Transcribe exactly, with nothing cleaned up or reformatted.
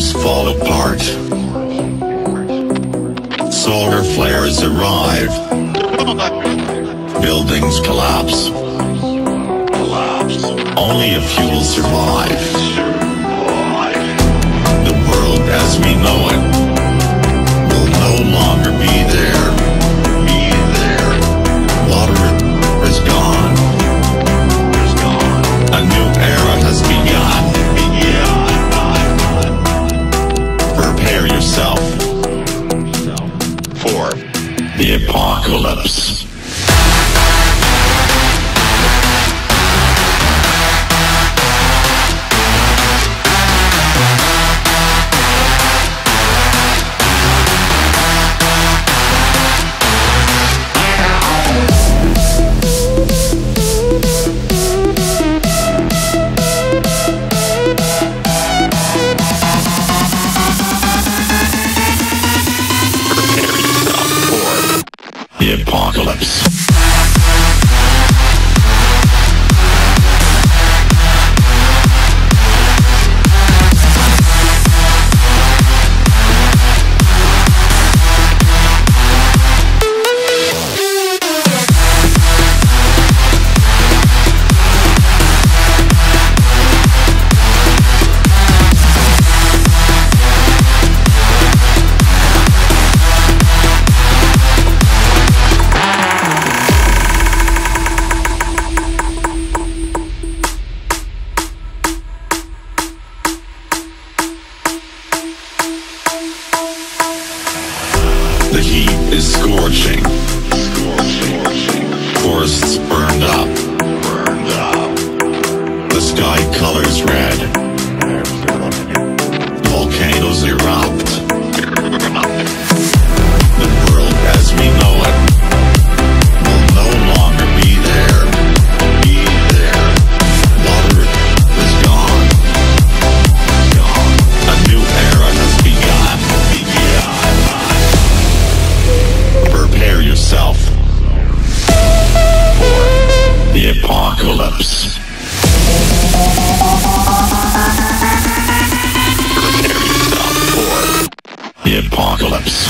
systems fall apart. Solar flares arrive. Buildings collapse. Only a few will survive. The world as we know it will no longer be there. Be there. Water is gone. A new era has begun. Prepare yourself for the apocalypse. Apocalypse.